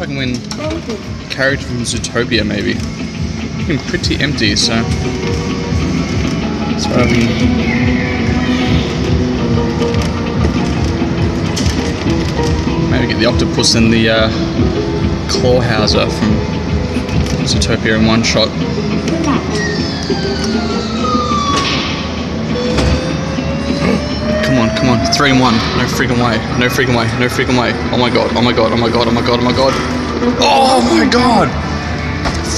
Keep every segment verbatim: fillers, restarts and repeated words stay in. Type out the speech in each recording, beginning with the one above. I can win carriage from Zootopia, maybe. Looking pretty empty, so that's what I mean. Maybe get the octopus and the uh, Clawhauser from Zootopia in one shot. Come on, come on, three in one. No freaking way, no freaking way, no freaking way. Oh my god, oh my god, oh my god, oh my god, oh my god. Oh my god!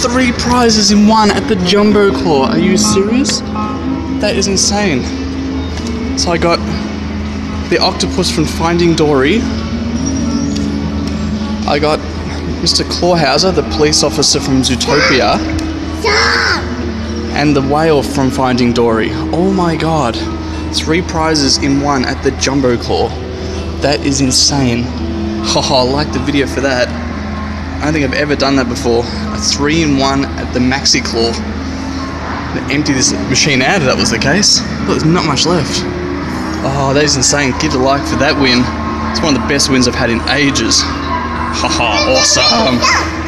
Three prizes in one at the Jumbo Claw. Are you serious? That is insane. So I got the octopus from Finding Dory. I got Mister Clawhauser, the police officer from Zootopia. And the whale from Finding Dory. Oh my god. Three prizes in one at the Jumbo Claw. That is insane. Haha, oh, like the video for that. I don't think I've ever done that before. A three in one at the Maxi Claw. Empty this machine out if that was the case. Look, there's not much left. Oh, that is insane. Give it a like for that win. It's one of the best wins I've had in ages. Haha, awesome.